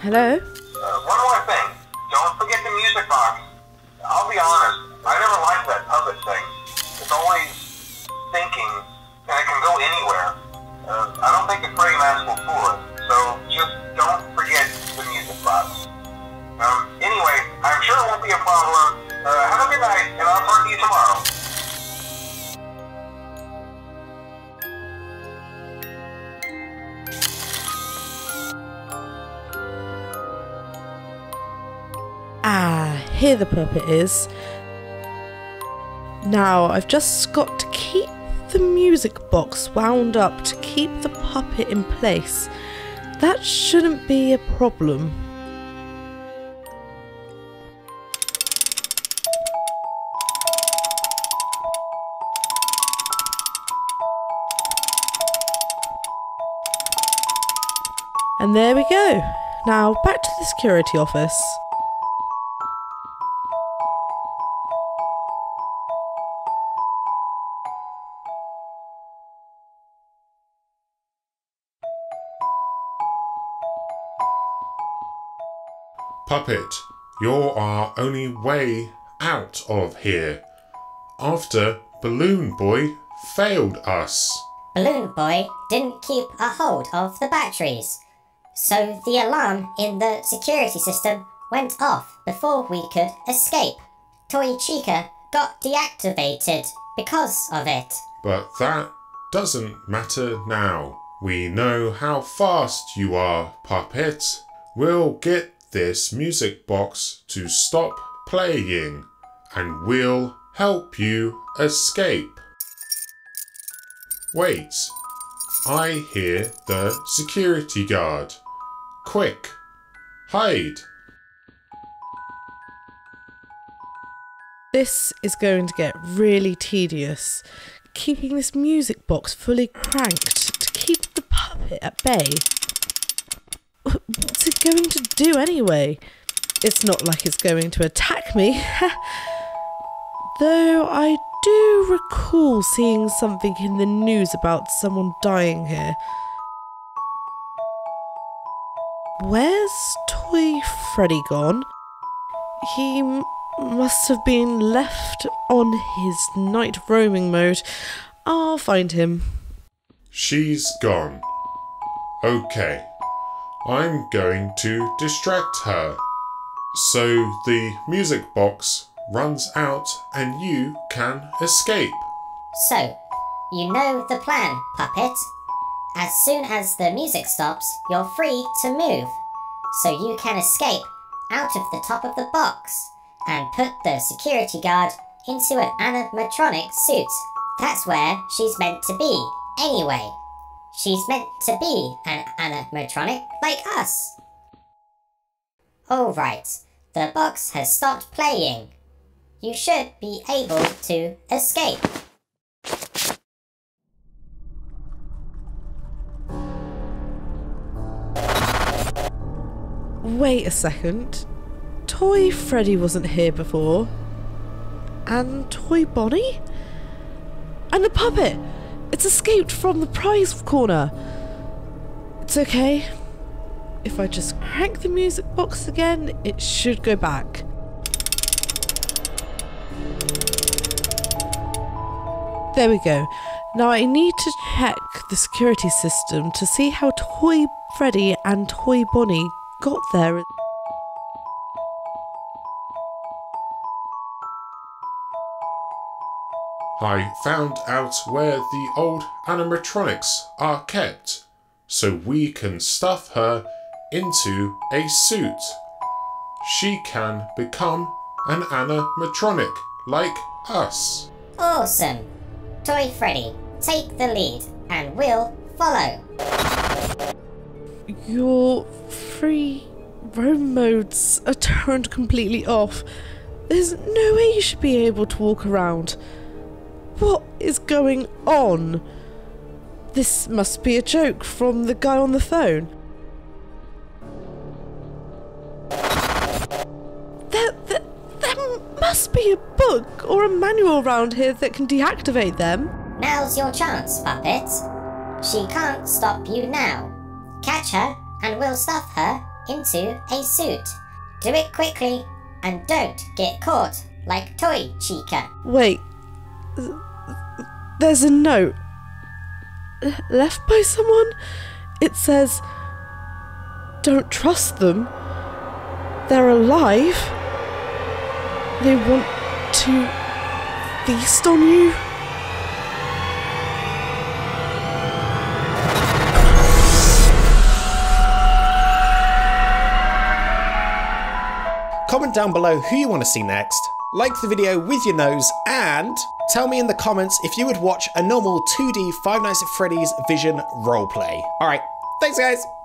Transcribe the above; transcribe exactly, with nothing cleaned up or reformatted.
Hello? Uh, one more thing. Don't forget the music box. I'll be honest, I never liked that puppet thing. It's always thinking, and it can go anywhere. Uh, I don't think the Freddy mask will fool it, so just don't forget the music box. Um, anyway, I'm sure it won't be a problem. Uh, have a good night, and I'll talk to you tomorrow. Ah, here the puppet is. Now, I've just got to keep the music box wound up to keep the puppet in place. That shouldn't be a problem. And there we go. Now back to the security office. Puppet, you're our only way out of here, after Balloon Boy failed us. Balloon Boy didn't keep a hold of the batteries, so the alarm in the security system went off before we could escape. Toy Chica got deactivated because of it. But that doesn't matter now. We know how fast you are, Puppet. We'll get this music box to stop playing, and we'll help you escape. Wait, I hear the security guard. Quick, hide. This is going to get really tedious, keeping this music box fully cranked to keep the puppet at bay. What's it going to do anyway? It's not like it's going to attack me. Though I do recall seeing something in the news about someone dying here. Where's Toy Freddy gone? He must have been left on his night roaming mode. I'll find him. She's gone. Okay. I'm going to distract her, so the music box runs out and you can escape. So, you know the plan, Puppet. As soon as the music stops, you're free to move, so you can escape out of the top of the box and put the security guard into an animatronic suit. That's where she's meant to be, anyway. She's meant to be an animatronic like us. Alright, the box has stopped playing. You should be able to escape. Wait a second. Toy Freddy wasn't here before. And Toy Bonnie? And the puppet! It's escaped from the prize corner. It's okay. If I just crank the music box again, it should go back. There we go. Now I need to check the security system to see how Toy Freddy and Toy Bonnie got there. I found out where the old animatronics are kept, so we can stuff her into a suit. She can become an animatronic like us. Awesome! Toy Freddy, take the lead and we'll follow. Your free roam modes are turned completely off. There's no way you should be able to walk around. What is going on? This must be a joke from the guy on the phone. There, there, there must be a book or a manual around here that can deactivate them. Now's your chance, puppet. She can't stop you now. Catch her and we'll stuff her into a suit. Do it quickly and don't get caught like Toy Chica. Wait. There's a note left by someone? It says, don't trust them. They're alive. They want to feast on you. Comment down below who you want to see next, like the video with your nose, and tell me in the comments if you would watch a normal two D Five Nights at Freddy's Vision roleplay. Alright, thanks guys!